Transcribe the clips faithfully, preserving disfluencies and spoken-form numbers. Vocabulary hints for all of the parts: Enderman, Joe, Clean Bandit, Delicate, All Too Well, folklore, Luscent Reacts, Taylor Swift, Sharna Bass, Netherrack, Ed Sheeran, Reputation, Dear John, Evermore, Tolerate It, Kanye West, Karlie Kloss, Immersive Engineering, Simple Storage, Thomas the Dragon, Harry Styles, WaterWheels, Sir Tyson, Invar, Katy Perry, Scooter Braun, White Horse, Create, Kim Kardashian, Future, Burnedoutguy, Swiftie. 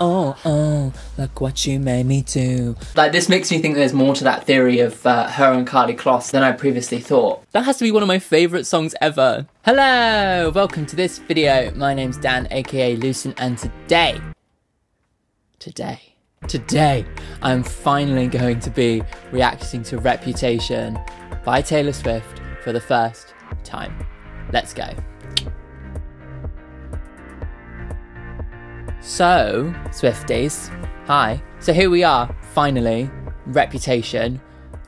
Oh, oh, look what you made me do. Like, this makes me think there's more to that theory of uh, her and Karlie Kloss than I previously thought. That has to be one of my favourite songs ever. Hello, welcome to this video. My name's Dan, aka Lucent, and today, today, today, I'm finally going to be reacting to Reputation by Taylor Swift for the first time. Let's go. So, Swifties, hi. So here we are, finally, Reputation.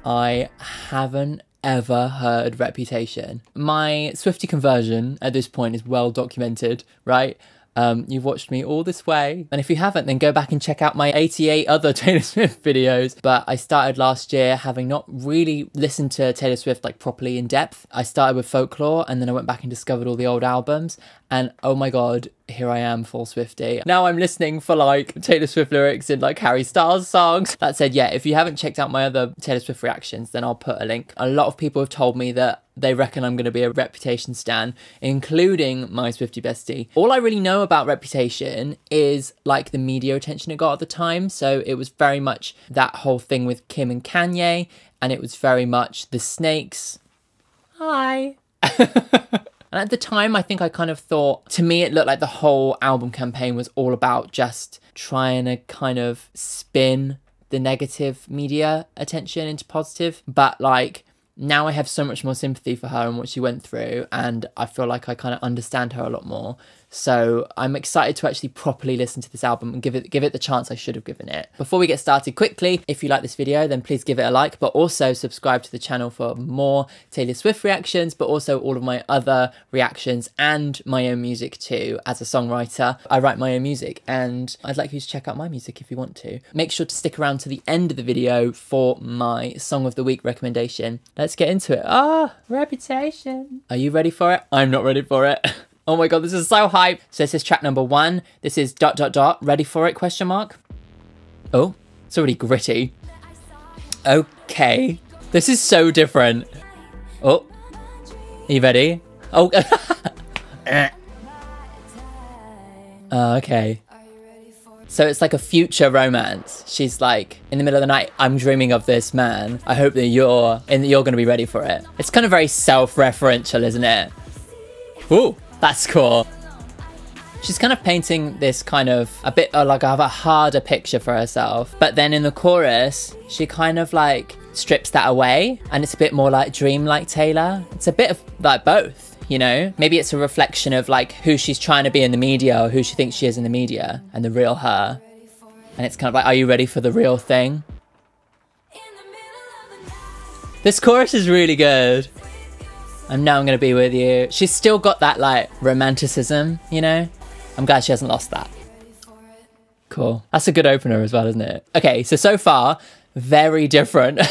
I haven't ever heard Reputation. My Swiftie conversion at this point is well documented, right? Um, you've watched me all this way. And if you haven't, then go back and check out my eighty-eight other Taylor Swift videos. But I started last year having not really listened to Taylor Swift like properly in depth. I started with Folklore and then I went back and discovered all the old albums. And oh my God, here I am, full Swiftie. Now I'm listening for like Taylor Swift lyrics in like Harry Styles songs. That said, yeah, if you haven't checked out my other Taylor Swift reactions, then I'll put a link. A lot of people have told me that they reckon I'm going to be a Reputation stan, including my Swiftie bestie. All I really know about Reputation is like the media attention it got at the time. So it was very much that whole thing with Kim and Kanye, and it was very much the snakes. Hi. And at the time, I think I kind of thought, to me, it looked like the whole album campaign was all about just trying to kind of spin the negative media attention into positive. But like, now I have so much more sympathy for her and what she went through, and I feel like I kind of understand her a lot more. So I'm excited to actually properly listen to this album and give it give it the chance I should have given it. Before we get started, quickly, if you like this video, then please give it a like, but also subscribe to the channel for more Taylor Swift reactions, but also all of my other reactions and my own music too. As a songwriter, I write my own music, and I'd like you to check out my music if you want to. Make sure to stick around to the end of the video for my Song of the Week recommendation. Let's get into it. Ah, oh, Reputation. Are you ready for it? I'm not ready for it. Oh my God, this is so hype. So this is track number one. This is dot, dot, dot. Ready for it, question mark? Oh, it's already gritty. Okay. This is so different. Oh, are you ready? Oh, uh, okay. So it's like a future romance. She's like, in the middle of the night, I'm dreaming of this man. I hope that you're, and you're gonna be ready for it. It's kind of very self-referential, isn't it? Ooh. That's cool. She's kind of painting this kind of a bit uh, like of a harder picture for herself. But then in the chorus, she kind of like strips that away. And it's a bit more like dreamlike Taylor. It's a bit of like both, you know? Maybe it's a reflection of like who she's trying to be in the media or who she thinks she is in the media and the real her. And it's kind of like, are you ready for the real thing? This chorus is really good. I'm now I'm gonna be with you. She's still got that like romanticism, you know? I'm glad she hasn't lost that. Cool. That's a good opener as well, isn't it? Okay, so so far, very different.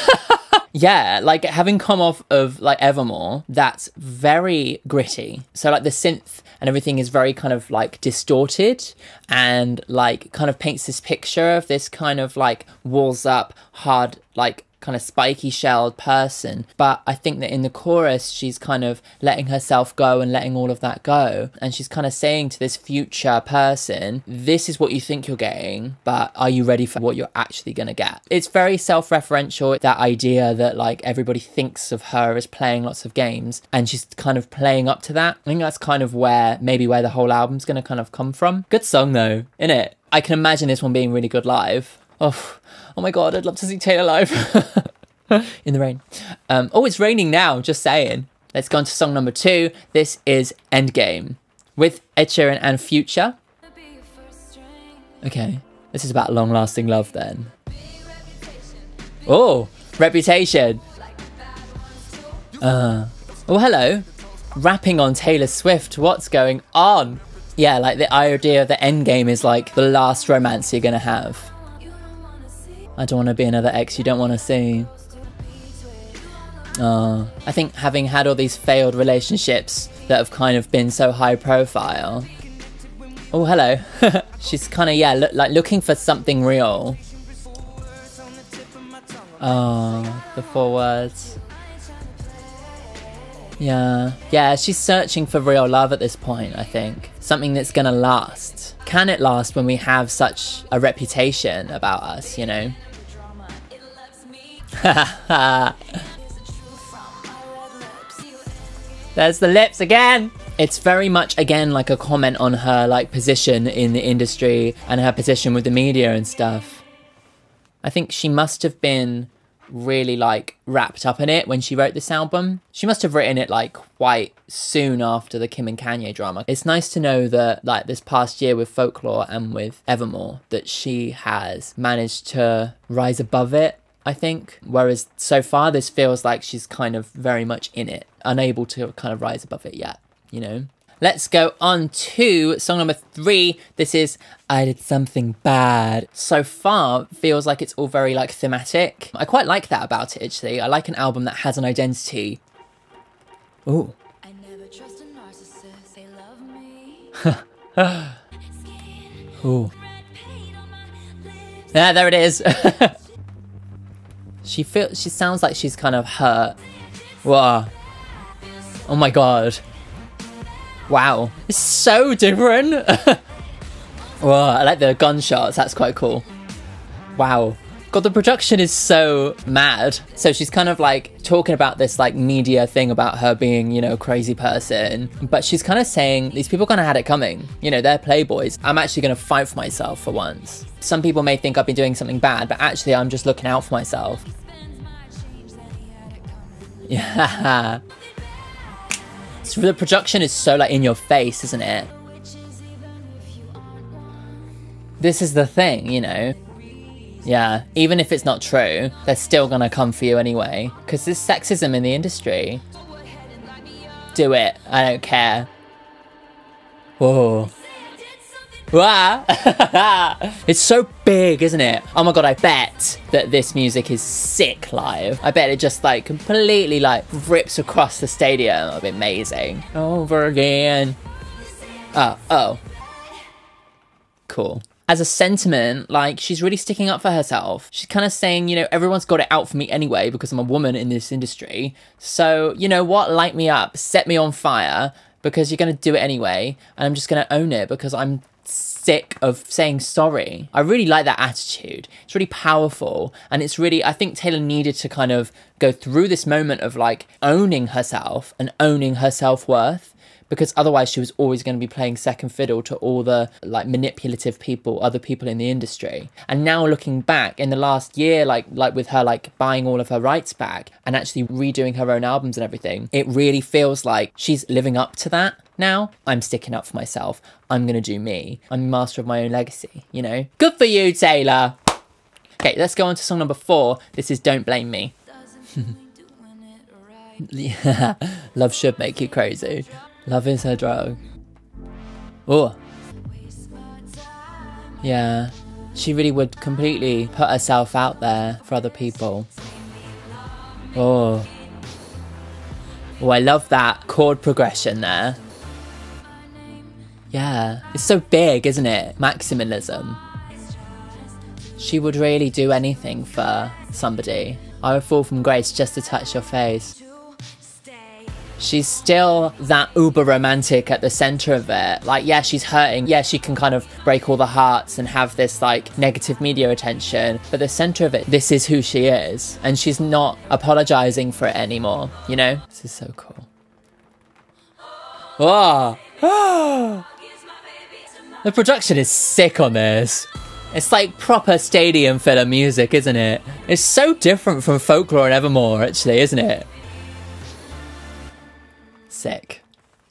Yeah, like having come off of like Evermore, that's very gritty. So like the synth and everything is very kind of like distorted and like kind of paints this picture of this kind of like walls up, hard, like kind of spiky shelled person. But I think that in the chorus, she's kind of letting herself go and letting all of that go. And she's kind of saying to this future person, this is what you think you're getting, but are you ready for what you're actually gonna get? It's very self-referential, that idea that like everybody thinks of her as playing lots of games and she's kind of playing up to that. I think that's kind of where, maybe where the whole album's gonna kind of come from. Good song though, innit? I can imagine this one being really good live. Oh, oh my God, I'd love to see Taylor live. In the rain. Um, oh, it's raining now, just saying. Let's go on to song number two. This is Endgame with Ed Sheeran and Future. Okay, this is about long-lasting love then. Oh, Reputation. Uh, oh, hello. Rapping on Taylor Swift, what's going on? Yeah, like the idea of the endgame is like the last romance you're gonna have. I don't want to be another ex you don't want to see. Oh, I think having had all these failed relationships that have kind of been so high profile. Oh, hello. She's kind of, yeah, look, like looking for something real. Oh, the four words. Yeah. Yeah, she's searching for real love at this point, I think. Something that's going to last. can it last when we have such a reputation about us, you know? There's the lips again! It's very much, again, like a comment on her, like, position in the industry and her position with the media and stuff. I think she must have been really, like, wrapped up in it when she wrote this album. She must have written it, like, quite soon after the Kim and Kanye drama. It's nice to know that, like, this past year with Folklore and with Evermore, that she has managed to rise above it, I think. Whereas so far, this feels like she's kind of very much in it, unable to kind of rise above it yet. You know, let's go on to song number three. This is I Did Something Bad. So far, feels like it's all very like thematic. I quite like that about it, actually. I like an album that has an identity. Ooh. I never trust a narcissist. They love me. Ooh. Yeah, there it is. She feels. She sounds like she's kind of hurt. Whoa. Oh my god. Wow, it's so different. Whoa, I like the gunshots, that's quite cool. Wow, god, the production is so mad. So she's kind of like talking about this like media thing about her being, you know, a crazy person. But she's kind of saying, these people kind of had it coming. You know, they're playboys. I'm actually gonna fight for myself for once. Some people may think I've been doing something bad, but actually I'm just looking out for myself. Yeah. So the production is so like in your face, isn't it? This is the thing, you know? Yeah, even if it's not true, they're still gonna come for you anyway. Cause there's sexism in the industry. Do it, I don't care. Whoa. Wow. It's so big, isn't it? Oh my god, I bet that this music is sick live. I bet it just like completely like rips across the stadium. It'll be amazing. Over again. Oh, oh. Cool. As a sentiment, like, she's really sticking up for herself. She's kind of saying, you know, everyone's got it out for me anyway because I'm a woman in this industry. So, you know what? Light me up. Set me on fire because you're going to do it anyway. And I'm just going to own it because I'm sick of saying sorry. I really like that attitude. It's really powerful. And it's really, I think Taylor needed to kind of go through this moment of like owning herself and owning her self-worth, because otherwise she was always going to be playing second fiddle to all the like manipulative people, other people in the industry. And now looking back in the last year, like like with her like buying all of her rights back and actually redoing her own albums and everything, it really feels like she's living up to that now. I'm sticking up for myself. I'm going to do me. I'm master of my own legacy, you know? Good for you, Taylor. Okay, let's go on to song number four. This is Don't Blame Me. Yeah, love should make you crazy. Love is her drug. Oh. Yeah. She really would completely put herself out there for other people. Oh. Oh, I love that chord progression there. Yeah. It's so big, isn't it? Maximalism. She would really do anything for somebody. I would fall from grace just to touch your face. She's still that uber romantic at the center of it. Like, yeah, she's hurting. Yeah, she can kind of break all the hearts and have this like negative media attention. But the center of it, this is who she is. And she's not apologizing for it anymore, you know? This is so cool. Oh, the production is sick on this. It's like proper stadium filler music, isn't it? It's so different from Folklore and Evermore, actually, isn't it? Sick.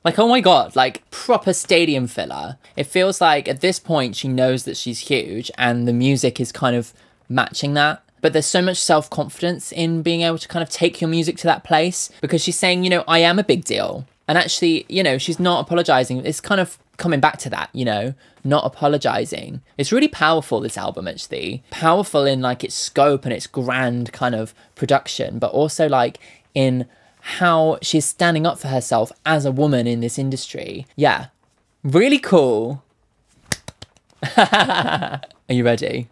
Like, oh my god, like proper stadium filler. It feels like at this point she knows that she's huge and the music is kind of matching that. But there's so much self-confidence in being able to kind of take your music to that place, because she's saying, you know, I am a big deal. And actually, you know, she's not apologizing. It's kind of coming back to that, you know, not apologizing. It's really powerful, this album, actually. Powerful in like its scope and its grand kind of production, but also like in how she's standing up for herself as a woman in this industry. Yeah, really cool. Are you ready?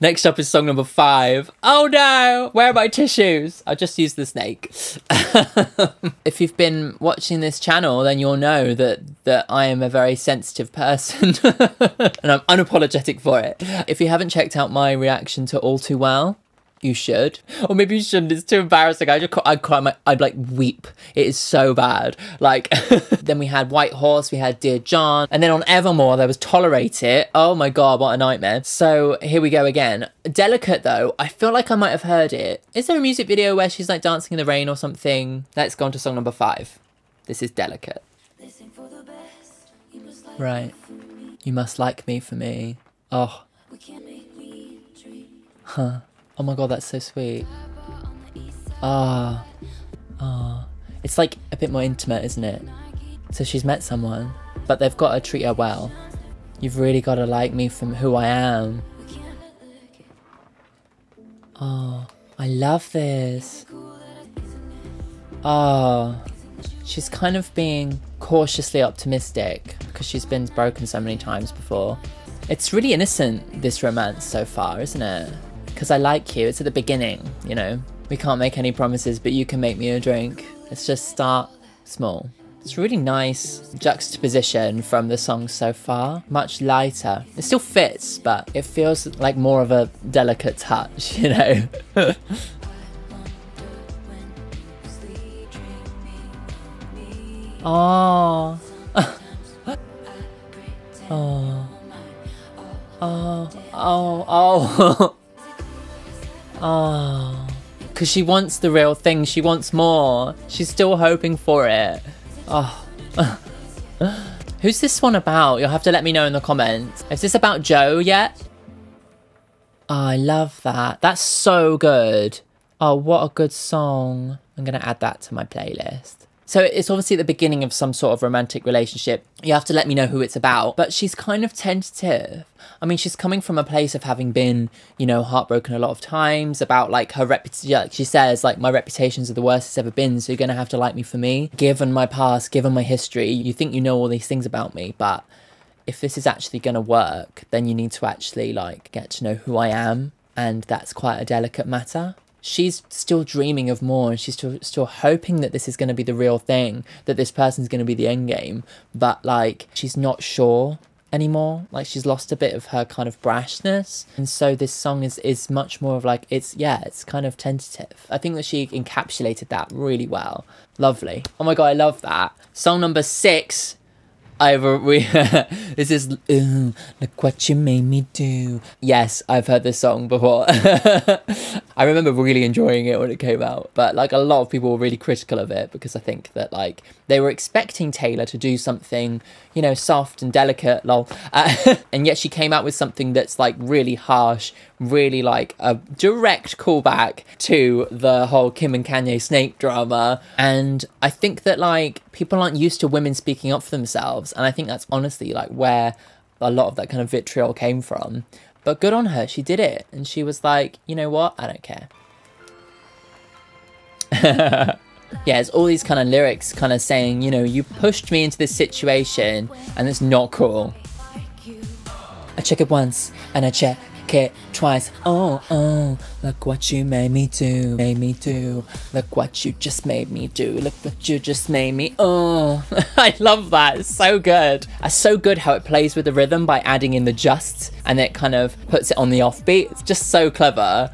Next up is song number five. Oh no, where are my tissues? I'll just use the snake. If you've been watching this channel, then you'll know that, that I am a very sensitive person and I'm unapologetic for it. If you haven't checked out my reaction to All Too Well, you should, or maybe you shouldn't. It's too embarrassing. I just, I'd cry. My, I'd like weep. It is so bad. Like, then we had White Horse. We had Dear John, and then on Evermore there was Tolerate It. Oh my God, what a nightmare. So here we go again. Delicate though. I feel like I might have heard it. Is there a music video where she's like dancing in the rain or something? Let's go on to song number five. This is Delicate. Right. You must like me for me. Oh. Huh. Oh my God, that's so sweet. Ah, ah. It's like a bit more intimate, isn't it? So she's met someone, but they've got to treat her well. You've really got to like me from who I am. Oh, I love this. Oh, she's kind of being cautiously optimistic because she's been broken so many times before. It's really innocent, this romance so far, isn't it? Because I like you, it's at the beginning, you know. We can't make any promises, but you can make me a drink. Let's just start small. It's really nice juxtaposition from the song so far. Much lighter. It still fits, but it feels like more of a delicate touch, you know. Oh. Oh. Oh. Oh. Oh. Oh, because she wants the real thing. She wants more. She's still hoping for it. Oh. Who's this one about? You'll have to let me know in the comments. Is this about Joe yet? Oh, I love that. That's so good. Oh, what a good song. I'm going to add that to my playlist. So it's obviously the beginning of some sort of romantic relationship. You have to let me know who it's about. But she's kind of tentative. I mean, she's coming from a place of having been, you know, heartbroken a lot of times about like her reputation. Yeah, she says like, my reputations are the worst it's ever been. So you're going to have to like me for me. Given my past, given my history, you think you know all these things about me. But if this is actually going to work, then you need to actually like get to know who I am. And that's quite a delicate matter. She's still dreaming of more and she's still, still hoping that this is going to be the real thing, that this person's going to be the end game. But like, she's not sure anymore. Like she's lost a bit of her kind of brashness. And so this song is, is much more of like, it's, yeah, it's kind of tentative. I think that she encapsulated that really well. Lovely. Oh my God, I love that. Song number six. I've we this is look what you made me do. Yes, I've heard this song before. I remember really enjoying it when it came out, but like a lot of people were really critical of it because I think that like they were expecting Taylor to do something, you know, soft and delicate, lol, uh, and yet she came out with something that's like really harsh, really like a direct callback to the whole Kim and Kanye snake drama. And I think that like people aren't used to women speaking up for themselves. And I think that's honestly like where a lot of that kind of vitriol came from. But good on her, she did it. And she was like, you know what? I don't care. Yeah, it's all these kind of lyrics kind of saying, you know, you pushed me into this situation and it's not cool. I check it once and I check it twice. Oh, oh, look what you made me do, made me do. Look what you just made me do, look what you just made me, oh. I love that, it's so good. It's so good how it plays with the rhythm by adding in the just, and it kind of puts it on the offbeat. It's just so clever.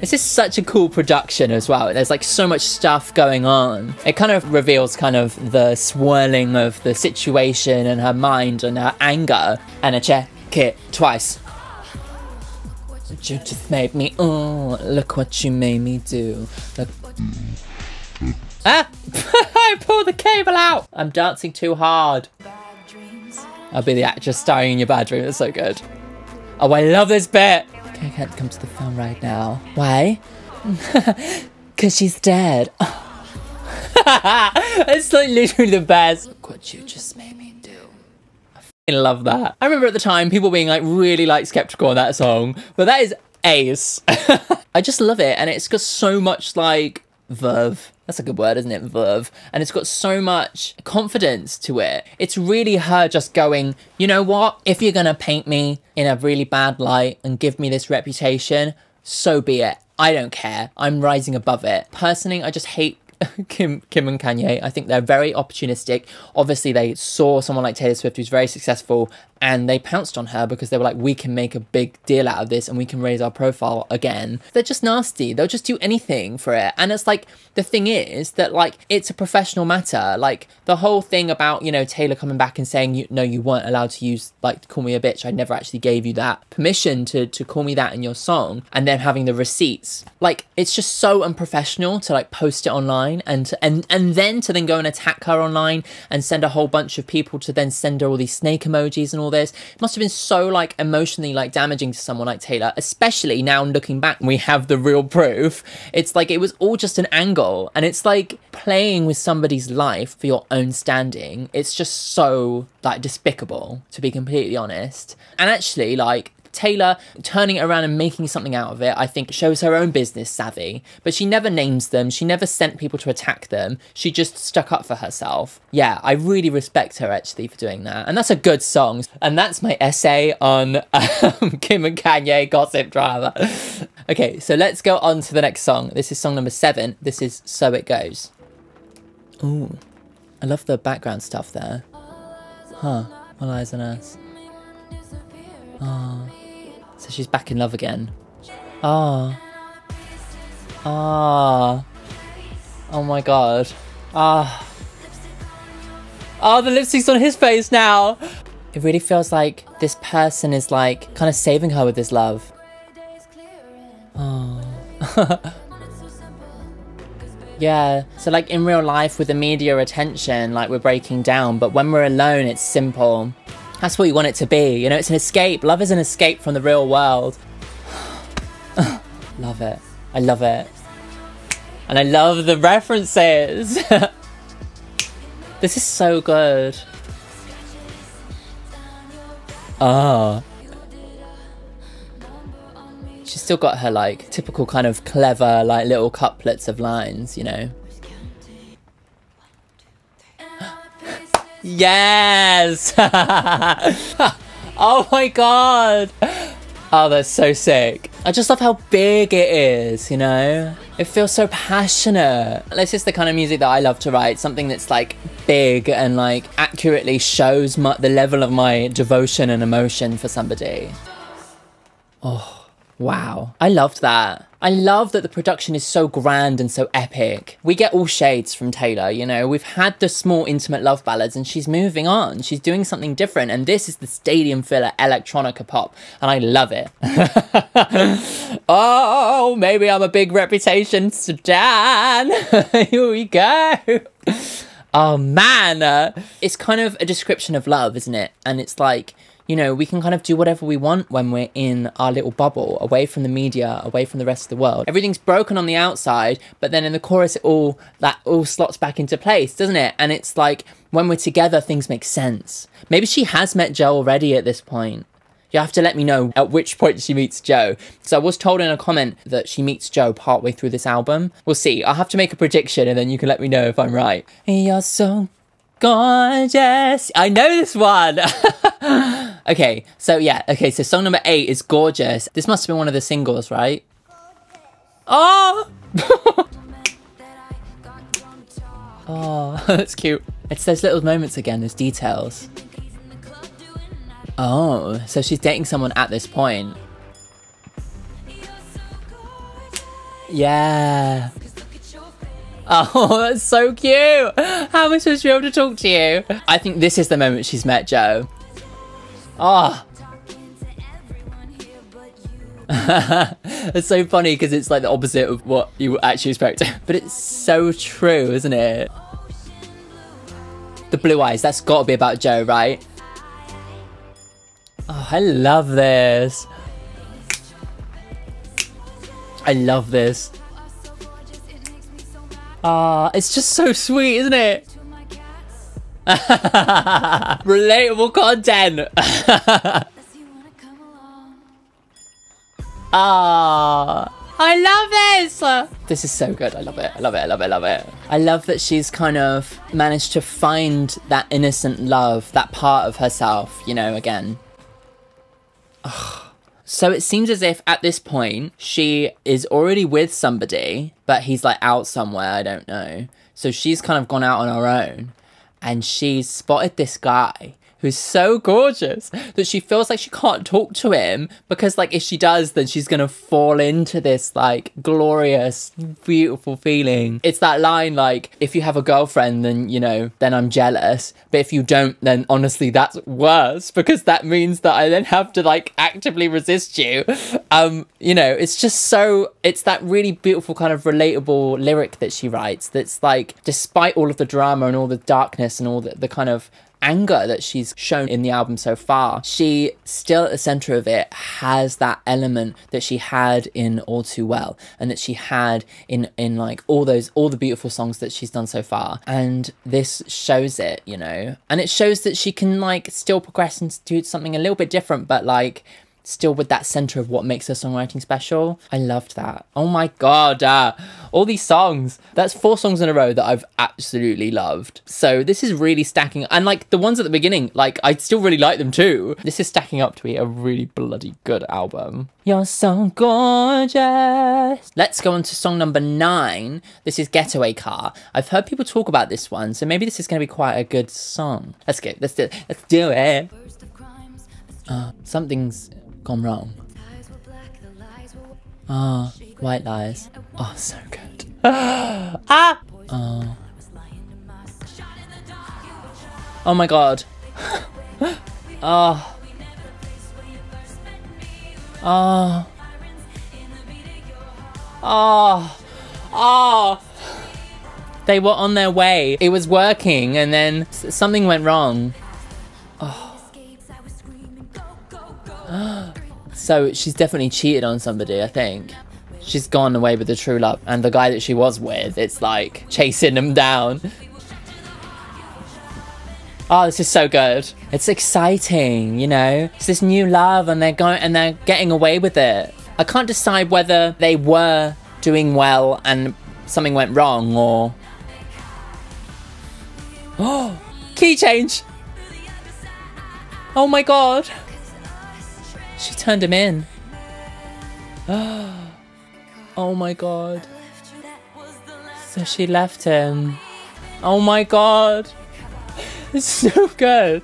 This is such a cool production as well. There's like so much stuff going on. It kind of reveals kind of the swirling of the situation and her mind and her anger. And a chair. It twice. You just made me, oh, look what you made me do. Look. Ah! I pulled the cable out! I'm dancing too hard. I'll be the actress starring in your bad dream. That's so good. Oh, I love this bit. Okay, I can't come to the phone right now. Why? Because she's dead. It's like literally the best. Look what you just made me. I love that. I remember at the time people being like really like skeptical on that song, but that is ace. I just love it, and it's got so much like verve. That's a good word, isn't it? Verve. And it's got so much confidence to it. It's really her just going, you know what? If you're gonna paint me in a really bad light and give me this reputation, so be it. I don't care. I'm rising above it. Personally, I just hate Kim, Kim and Kanye. I think they're very opportunistic. Obviously, they saw someone like Taylor Swift who's very successful and they pounced on her because they were like, we can make a big deal out of this and we can raise our profile again. They're just nasty. They'll just do anything for it. And it's like, the thing is that like, it's a professional matter. Like the whole thing about, you know, Taylor coming back and saying, you, no, you weren't allowed to use like, call me a bitch. I never actually gave you that permission to, to call me that in your song. And then having the receipts, like, it's just so unprofessional to like post it online. And, to, and and then to then go and attack her online and send a whole bunch of people to then send her all these snake emojis and all this. It must have been so like emotionally like damaging to someone like Taylor, especially now looking back, we have the real proof. It's like, it was all just an angle, and it's like playing with somebody's life for your own standing. It's just so like despicable, to be completely honest. And actually like, Taylor turning it around and making something out of it, I think shows her own business savvy, but she never names them. She never sent people to attack them. She just stuck up for herself. Yeah, I really respect her actually for doing that. And that's a good song. And that's my essay on um, Kim and Kanye gossip drama. Okay, so let's go on to the next song. This is song number seven. This is So It Goes. Ooh, I love the background stuff there. Huh, All Eyes on Us. Oh. So she's back in love again. Ah. Oh. Ah. Oh. Oh my god. Ah. Oh. Oh, the lipstick's on his face now. It really feels like this person is like kind of saving her with his love. Oh. Yeah. So like in real life with the media attention, like we're breaking down, but when we're alone, it's simple. That's what you want it to be, you know, it's an escape. Love is an escape from the real world. Love it. I love it. And I love the references. This is so good. Oh. She's still got her like typical kind of clever like little couplets of lines, you know. Yes! Oh my god! Oh, that's so sick. I just love how big it is, you know? It feels so passionate. This is the kind of music that I love to write, something that's like big and like accurately shows my, the level of my devotion and emotion for somebody. Oh, wow. I loved that. I love that the production is so grand and so epic. We get all shades from Taylor, you know, we've had the small intimate love ballads and she's moving on. She's doing something different. And this is the stadium filler electronica pop. And I love it. Oh, maybe I'm a big Reputation stan. Here we go. Oh man. It's kind of a description of love, isn't it? And it's like, you know, we can kind of do whatever we want when we're in our little bubble, away from the media, away from the rest of the world. Everything's broken on the outside, but then in the chorus, it all, that all slots back into place, doesn't it? And it's like, when we're together, things make sense. Maybe she has met Joe already at this point. You have to let me know at which point she meets Joe. So I was told in a comment that she meets Joe partway through this album. We'll see. I'll have to make a prediction and then you can let me know if I'm right. You're so gorgeous. I know this one. Okay, so yeah, okay, so song number eight is Gorgeous. This must have been one of the singles, right? Oh! Oh, that's cute. It's those little moments again, those details. Oh, so she's dating someone at this point. Yeah. Oh, that's so cute. How am I supposed to be able to talk to you? I think this is the moment she's met Joe. Oh, it's so funny because it's like the opposite of what you actually expect. But it's so true, isn't it? The blue eyes, that's got to be about Joe, right? Oh, I love this. I love this. Ah, oh, it's just so sweet, isn't it? Relatable content. Ah, I love this. This is so good. I love it. I love it. I love it. I love it. I love that she's kind of managed to find that innocent love, that part of herself, you know, again. Ugh. So it seems as if at this point, she is already with somebody, but he's like out somewhere, I don't know. So she's kind of gone out on her own and she's spotted this guy who's so gorgeous that she feels like she can't talk to him because, like, if she does, then she's gonna fall into this, like, glorious, beautiful feeling. It's that line, like, if you have a girlfriend, then, you know, then I'm jealous. But if you don't, then honestly, that's worse because that means that I then have to, like, actively resist you. Um, you know, it's just so, it's that really beautiful kind of relatable lyric that she writes that's, like, despite all of the drama and all the darkness and all the, the kind of anger that she's shown in the album so far, she still at the center of it has that element that she had in All Too Well and that she had in in like all those all the beautiful songs that she's done so far, and this shows it, you know, and it shows that she can, like, still progress and do something a little bit different, but, like, still with that center of what makes her songwriting special. I loved that. Oh my God, uh, all these songs. That's four songs in a row that I've absolutely loved. So this is really stacking. And, like, the ones at the beginning, like, I still really like them too. This is stacking up to be a really bloody good album. You're so gorgeous. Let's go on to song number nine. This is Getaway Car. I've heard people talk about this one, so maybe this is gonna be quite a good song. Let's go, let's do it, let's do it. Uh, something's gone wrong. Ah, oh, white lies. Oh, so good. Ah! Oh. Oh my God. Oh. Oh. Oh. Oh. They were on their way. It was working and then something went wrong. Oh. So she's definitely cheated on somebody, I think. She's gone away with the true love. And the guy that she was with, it's like chasing him down. Oh, this is so good. It's exciting, you know? It's this new love and they're going and they're getting away with it. I can't decide whether they were doing well and something went wrong or... Oh, key change. Oh my God. She turned him in. Oh my God. So she left him. Oh my God. It's so good.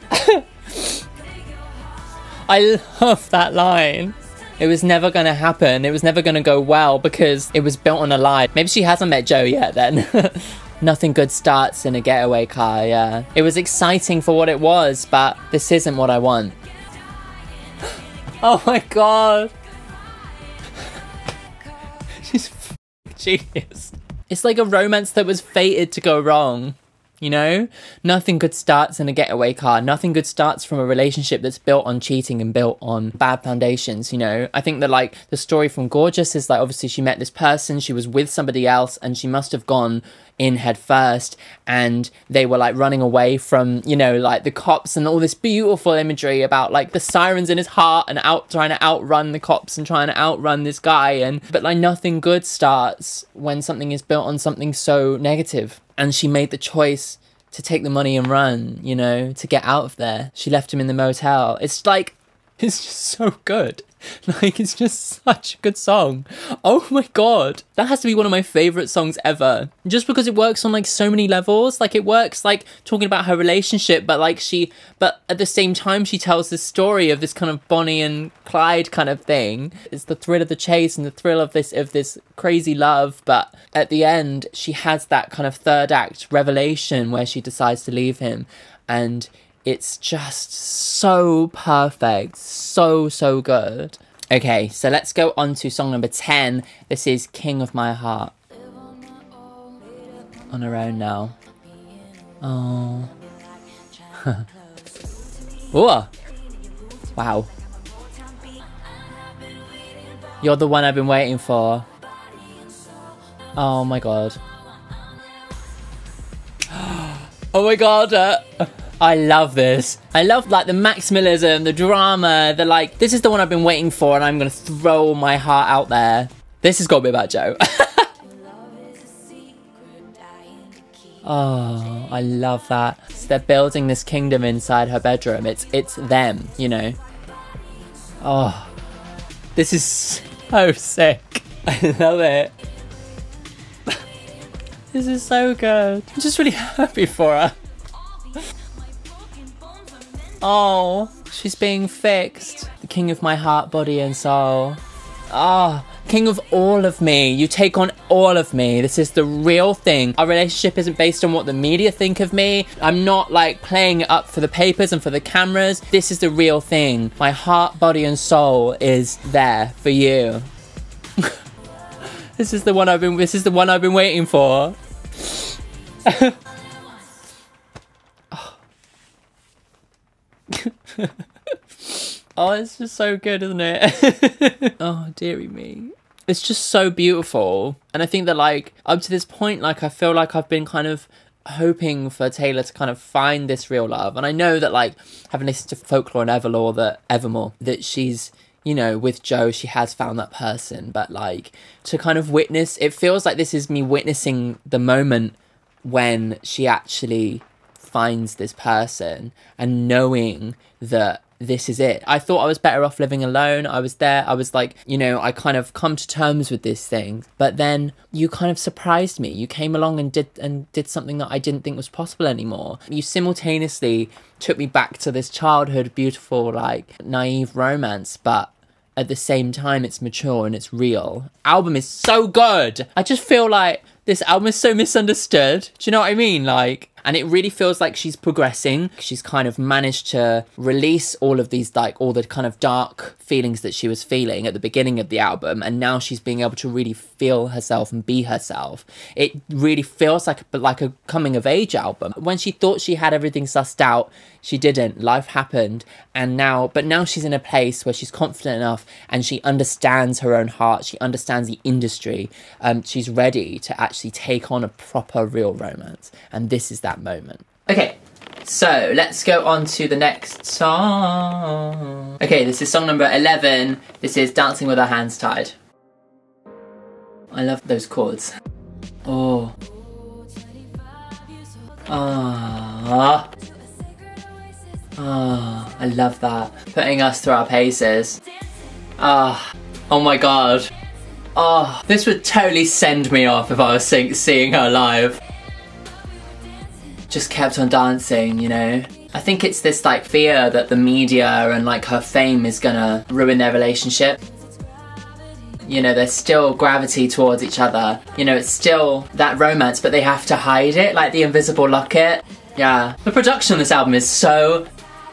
I love that line. It was never gonna happen. It was never gonna go well because it was built on a lie. Maybe she hasn't met Joe yet then. Nothing good starts in a getaway car, yeah. It was exciting for what it was, but this isn't what I want. Oh my God. She's f***ing genius. It's like a romance that was fated to go wrong, you know? Nothing good starts in a getaway car. Nothing good starts from a relationship that's built on cheating and built on bad foundations, you know? I think that, like, the story from Gorgeous is, like, obviously she met this person, she was with somebody else, and she must have gone in head first, and they were, like, running away from, you know, like, the cops and all this beautiful imagery about, like, the sirens in his heart and out trying to outrun the cops and trying to outrun this guy, and but, like, nothing good starts when something is built on something so negative. And she made the choice to take the money and run, you know, to get out of there. She left him in the motel. It's like, it's just so good. Like, it's just such a good song. Oh my God. That has to be one of my favorite songs ever. Just because it works on, like, so many levels. Like, it works, like, talking about her relationship, but, like, she, but at the same time, she tells this story of this kind of Bonnie and Clyde kind of thing. It's the thrill of the chase and the thrill of this, of this crazy love. But at the end, she has that kind of third act revelation where she decides to leave him. And it's just so perfect. So, so good. Okay, so let's go on to song number ten. This is King of My Heart. On her own now. Oh. Ooh. Wow. You're the one I've been waiting for. Oh my God. Oh my God. Uh I love this. I love, like, the maximalism, the drama, the, like, this is the one I've been waiting for and I'm gonna throw my heart out there. This has got to be about Joe. Oh, I love that. So they're building this kingdom inside her bedroom. It's it's them, you know. Oh, this is so sick. I love it. This is so good. I'm just really happy for her. Oh, she's being fixed. The king of my heart, body and soul. Ah, oh, king of all of me. You take on all of me. This is the real thing. Our relationship isn't based on what the media think of me. I'm not like playing it up for the papers and for the cameras. This is the real thing. My heart, body and soul is there for you. This is the one I've been this is the one I've been waiting for. Oh, it's just so good, isn't it? Oh, dearie me. It's just so beautiful. And I think that, like, up to this point, like, I feel like I've been kind of hoping for Taylor to kind of find this real love. And I know that, like, having listened to Folklore and Evermore, that, Evermore, that she's, you know, with Joe, she has found that person. But, like, to kind of witness, it feels like this is me witnessing the moment when she actually finds this person and knowing that this is it. I thought I was better off living alone. I was there. I was like, you know, I kind of come to terms with this thing. But then you kind of surprised me. You came along and did and did something that I didn't think was possible anymore. You simultaneously took me back to this childhood, beautiful, like, naive romance, but at the same time, it's mature and it's real. Album is so good. I just feel like this album is so misunderstood. Do you know what I mean? Like, and it really feels like she's progressing. She's kind of managed to release all of these, like, all the kind of dark feelings that she was feeling at the beginning of the album. And now she's being able to really feel herself and be herself. It really feels like, like a coming of age album. When she thought she had everything sussed out, she didn't. Life happened. And now, but now she's in a place where she's confident enough and she understands her own heart. She understands the industry. Um, she's ready to actually take on a proper real romance. And this is that moment. Okay, so let's go on to the next song. Okay, this is song number eleven. This is Dancing With Our Hands Tied. I love those chords. Oh. Ah. Ah, I love that. Putting us through our paces. Ah. Oh my god. Ah, this would totally send me off if I was sing seeing her live. Just kept on dancing, you know? I think it's this, like, fear that the media and, like, her fame is gonna ruin their relationship. You know, there's still gravity towards each other. You know, it's still that romance, but they have to hide it, like the invisible locket. Yeah. The production on this album is so,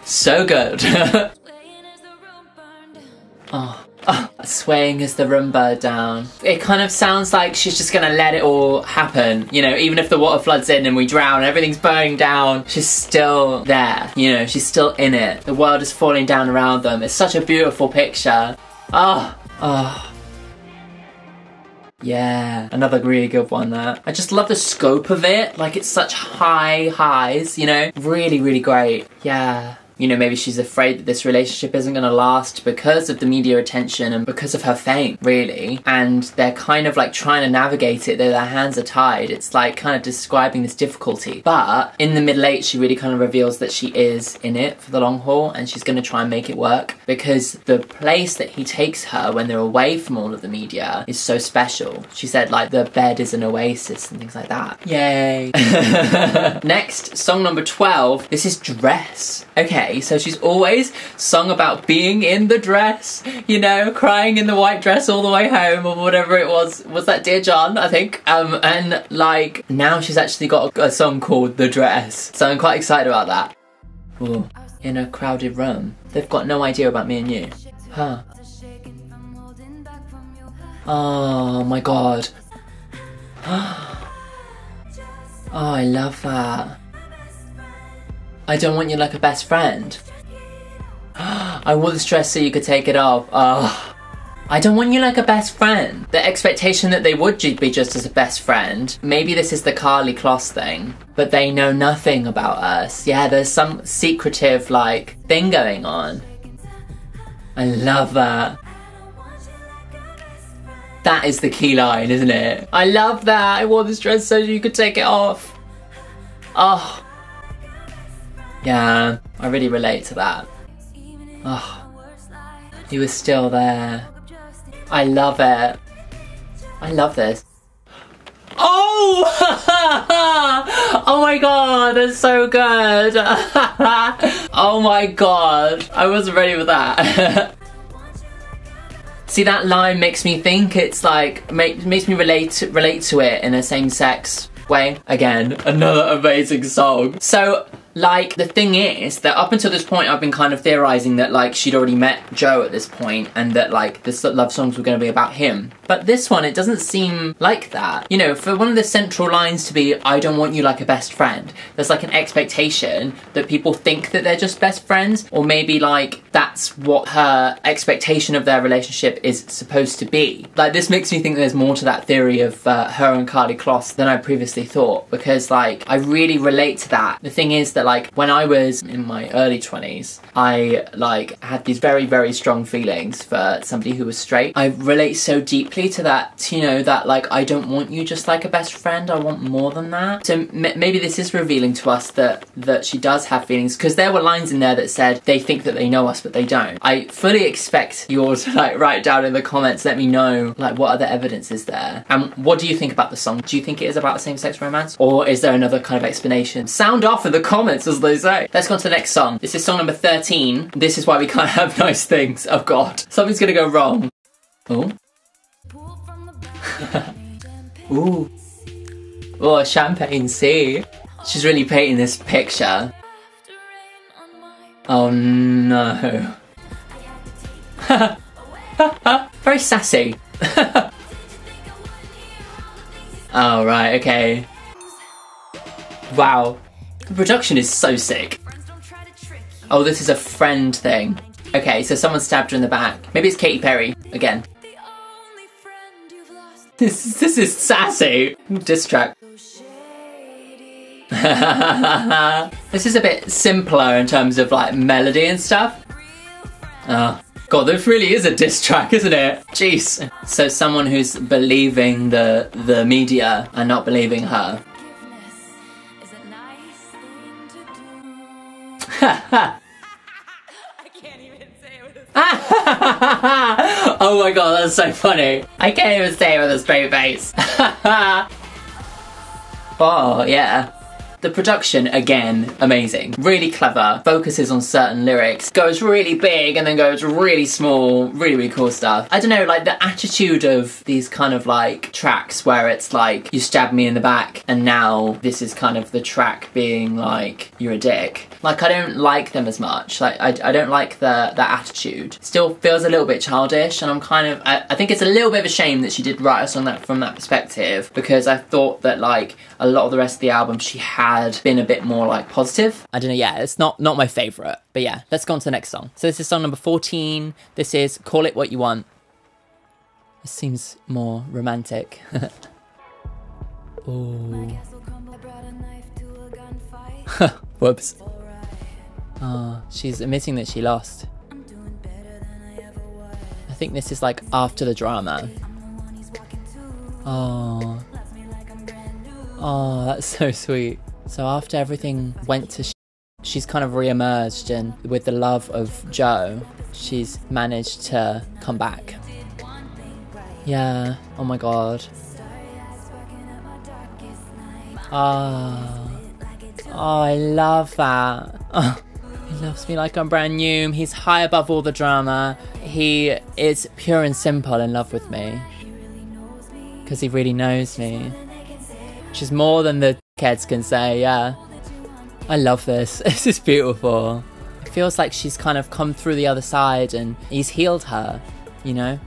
so good. Oh. Oh, swaying as the Roomba down. It kind of sounds like she's just gonna let it all happen. You know, even if the water floods in and we drown, everything's burning down, she's still there. You know, she's still in it. The world is falling down around them. It's such a beautiful picture. Oh, oh. Yeah, another really good one there. I just love the scope of it. Like, it's such high highs, you know? Really, really great. Yeah. You know, maybe she's afraid that this relationship isn't going to last because of the media attention and because of her fame, really. And they're kind of, like, trying to navigate it, though their hands are tied. It's, like, kind of describing this difficulty. But in the middle eight, she really kind of reveals that she is in it for the long haul and she's going to try and make it work because the place that he takes her when they're away from all of the media is so special. She said, like, the bed is an oasis and things like that. Yay. Next, song number twelve. This is Dress. Okay. So she's always sung about being in the dress, you know, crying in the white dress all the way home or whatever it was. Was that Dear John, I think? Um, and, like, now she's actually got a, a song called The Dress. So I'm quite excited about that. Ooh. In a crowded room. They've got no idea about me and you. Huh. Oh, my God. Oh, I love that. I don't want you like a best friend. I wore this dress so you could take it off. Oh. I don't want you like a best friend. The expectation that they would be just as a best friend. Maybe this is the Karlie Kloss thing, but they know nothing about us. Yeah, there's some secretive, like, thing going on. I love that. That is the key line, isn't it? I love that. I wore this dress so you could take it off. Oh. Yeah, I really relate to that. Oh. You were still there. I love it. I love this. Oh! Oh my god, that's so good. Oh my god. I wasn't ready with that. See, that line makes me think. It's like, make, makes me relate, relate to it in a same-sex way. Again, another amazing song. So, like, the thing is that up until this point, I've been kind of theorizing that, like, she'd already met Joe at this point and that, like, this love songs were going to be about him. But this one, it doesn't seem like that. You know, for one of the central lines to be, I don't want you like a best friend, there's like an expectation that people think that they're just best friends, or maybe like that's what her expectation of their relationship is supposed to be. Like, this makes me think there's more to that theory of uh, her and Karlie Kloss than I previously thought, because like, I really relate to that. The thing is that like, when I was in my early twenties, I like had these very, very strong feelings for somebody who was straight. I relate so deeply to that, you know, that like, I don't want you just like a best friend, I want more than that. So m maybe this is revealing to us that that she does have feelings, because there were lines in there that said they think that they know us but they don't. I fully expect you all to like write down in the comments, let me know like what other evidence is there, and what do you think about the song? Do you think it is about same-sex romance, or is there another kind of explanation? Sound off in the comments, as they say. Let's go on to the next song. This is song number thirteen. This is why we can't have nice things. Oh god, something's gonna go wrong. Oh. Ooh. Oh, champagne sea. She's really painting this picture. Oh no. Very sassy. Oh right, okay. Wow. The production is so sick. Oh, this is a friend thing. Okay, so someone stabbed her in the back. Maybe it's Katy Perry again. This, this is sassy. Diss track. This is a bit simpler in terms of like melody and stuff. Oh god, this really is a diss track, isn't it? Jeez. So someone who's believing the the media and not believing her. Ha. Oh my god, that's so funny. I can't even say it with a straight face. Oh, yeah. The production, again, amazing. Really clever, focuses on certain lyrics, goes really big and then goes really small, really, really cool stuff. I don't know, like the attitude of these kind of like tracks where it's like, you stabbed me in the back and now this is kind of the track being like, you're a dick. Like, I don't like them as much. Like, I, I don't like the, the attitude. Still feels a little bit childish, and I'm kind of, I, I think it's a little bit of a shame that she did write us on that from that perspective, because I thought that like, a lot of the rest of the album she had been a bit more like positive. I don't know, yeah, it's not, not my favourite. But yeah, let's go on to the next song. So this is song number fourteen. This is Call It What You Want. This seems more romantic. Ooh. Whoops. Oh, she's admitting that she lost. I think this is like after the drama. Oh. Oh, that's so sweet. So after everything went to sh she's kind of re-emerged, and with the love of Joe, she's managed to come back. Yeah, oh my god. Oh, oh I love that. Oh. He loves me like I'm brand new. He's high above all the drama. He is pure and simple in love with me. Because he really knows me. Which is more than the kids can say, yeah. I love this. This is beautiful. It feels like she's kind of come through the other side and he's healed her, you know?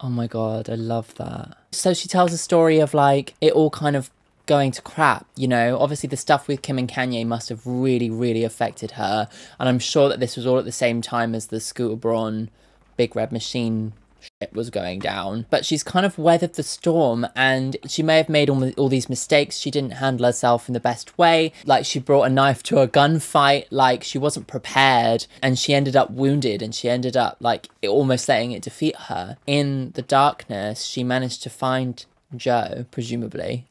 Oh my god, I love that. So she tells a story of like, it all kind of going to crap, you know? Obviously the stuff with Kim and Kanye must have really, really affected her. And I'm sure that this was all at the same time as the Scooter Braun Big Red Machine shit was going down. But she's kind of weathered the storm, and she may have made all, all these mistakes. She didn't handle herself in the best way. Like, she brought a knife to a gunfight. Like, she wasn't prepared, and she ended up wounded, and she ended up, like, almost letting it defeat her. In the darkness, she managed to find Joe, presumably,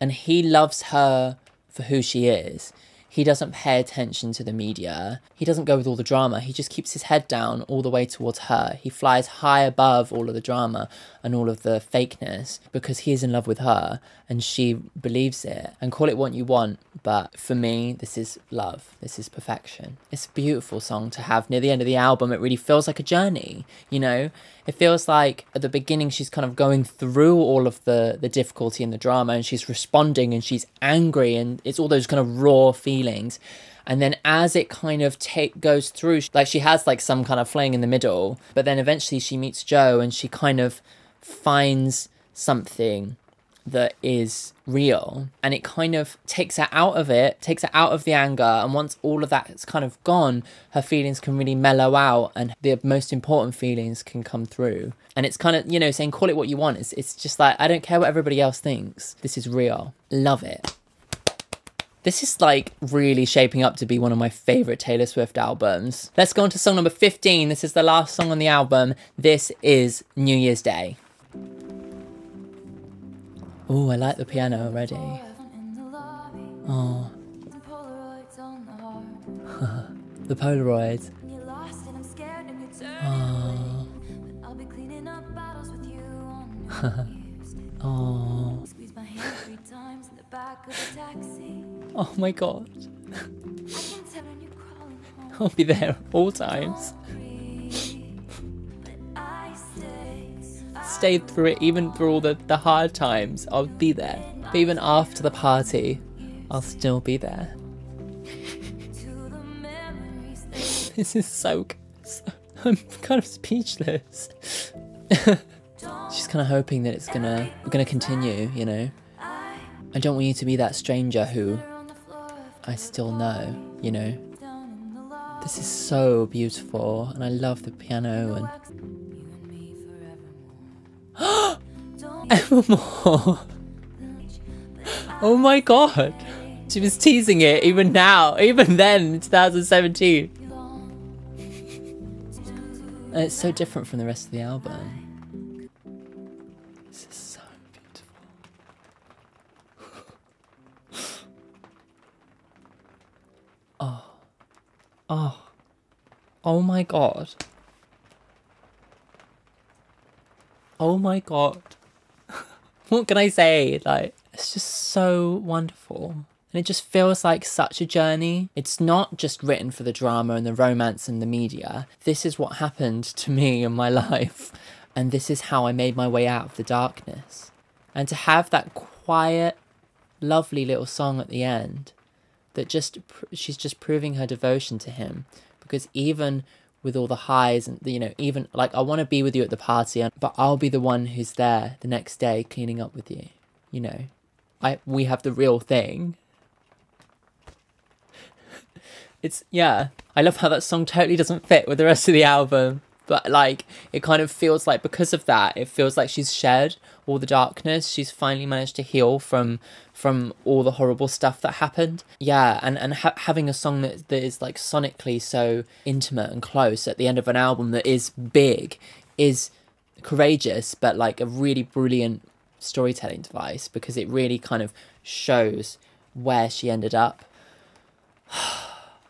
and he loves her for who she is. He doesn't pay attention to the media. He doesn't go with all the drama. He just keeps his head down all the way towards her. He flies high above all of the drama and all of the fakeness because he is in love with her and she believes it. And call it what you want, but for me, this is love. This is perfection. It's a beautiful song to have near the end of the album. It really feels like a journey, you know? It feels like at the beginning, she's kind of going through all of the, the difficulty and the drama, and she's responding and she's angry, and it's all those kind of raw feelings. Feelings. And then as it kind of take goes through, like she has like some kind of fling in the middle, but then eventually she meets Joe and she kind of finds something that is real, and it kind of takes her out of it, takes her out of the anger. And once all of that is kind of gone, her feelings can really mellow out and the most important feelings can come through. And it's kind of, you know, saying call it what you want. It's, it's just like, I don't care what everybody else thinks. This is real. Love it. This is like really shaping up to be one of my favorite Taylor Swift albums. Let's go on to song number fifteen. This is the last song on the album. This is New Year's Day. Oh, I like the piano already. Oh. The Polaroids. Oh. Oh. Oh my god. I'll be there all times. Stayed through it, even through all the, the hard times. I'll be there. But even after the party, I'll still be there. This is so, so... I'm kind of speechless. Just kind of hoping that it's gonna, gonna continue, you know? I don't want you to be that stranger who I still know, you know? This is so beautiful, and I love the piano and... Evermore! Oh my god! She was teasing it even now, even then, in two thousand seventeen. And it's so different from the rest of the album. Oh, oh my god. Oh my god. What can I say? Like, it's just so wonderful. And it just feels like such a journey. It's not just written for the drama and the romance and the media. This is what happened to me in my life. And this is how I made my way out of the darkness. And to have that quiet, lovely little song at the end. That just, she's just proving her devotion to him. Because even with all the highs and, you know, even, like, I want to be with you at the party, but I'll be the one who's there the next day cleaning up with you, you know. I, we have the real thing. It's, yeah. I love how that song totally doesn't fit with the rest of the album. But, like, it kind of feels like, because of that, it feels like she's shed all the darkness. She's finally managed to heal from from all the horrible stuff that happened. Yeah, and, and ha having a song that, that is, like, sonically so intimate and close at the end of an album that is big is courageous, but, like, a really brilliant storytelling device, because it really kind of shows where she ended up.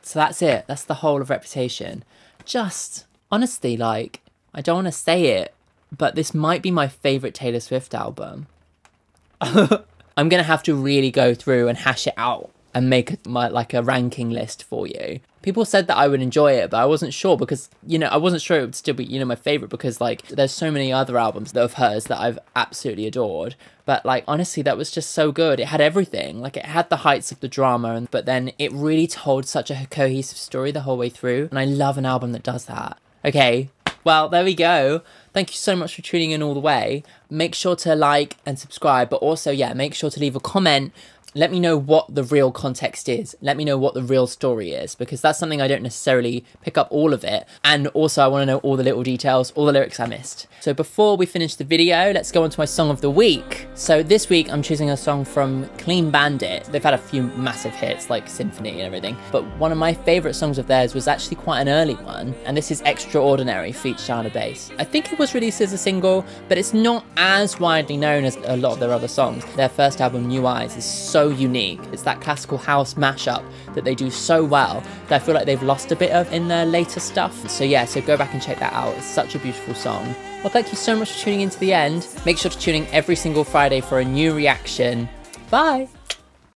So that's it. That's the whole of Reputation. Just... honestly, like, I don't want to say it, but this might be my favourite Taylor Swift album. I'm going to have to really go through and hash it out and make a, my, like a ranking list for you. People said that I would enjoy it, but I wasn't sure because, you know, I wasn't sure it would still be, you know, my favourite, because, like, there's so many other albums of hers that I've absolutely adored. But, like, honestly, that was just so good. It had everything. Like, it had the heights of the drama, and but then it really told such a cohesive story the whole way through. And I love an album that does that. Okay, well, there we go. Thank you so much for tuning in all the way. Make sure to like and subscribe, but also, yeah, make sure to leave a comment let me know what the real context is. Let me know what the real story is, because that's something I don't necessarily pick up all of it. And also I want to know all the little details, all the lyrics I missed. So before we finish the video, let's go on to my song of the week. So this week I'm choosing a song from Clean Bandit. They've had a few massive hits like Symphony and everything, but one of my favorite songs of theirs was actually quite an early one. And this is Extraordinary feat. Sharna Bass. I think it was released as a single, but it's not as widely known as a lot of their other songs. Their first album, New Eyes, is so unique. It's that classical house mashup that they do so well that I feel like they've lost a bit of in their later stuff. So yeah, so go back and check that out. It's such a beautiful song. Well, thank you so much for tuning in to the end. Make sure to tune in every single Friday for a new reaction. Bye!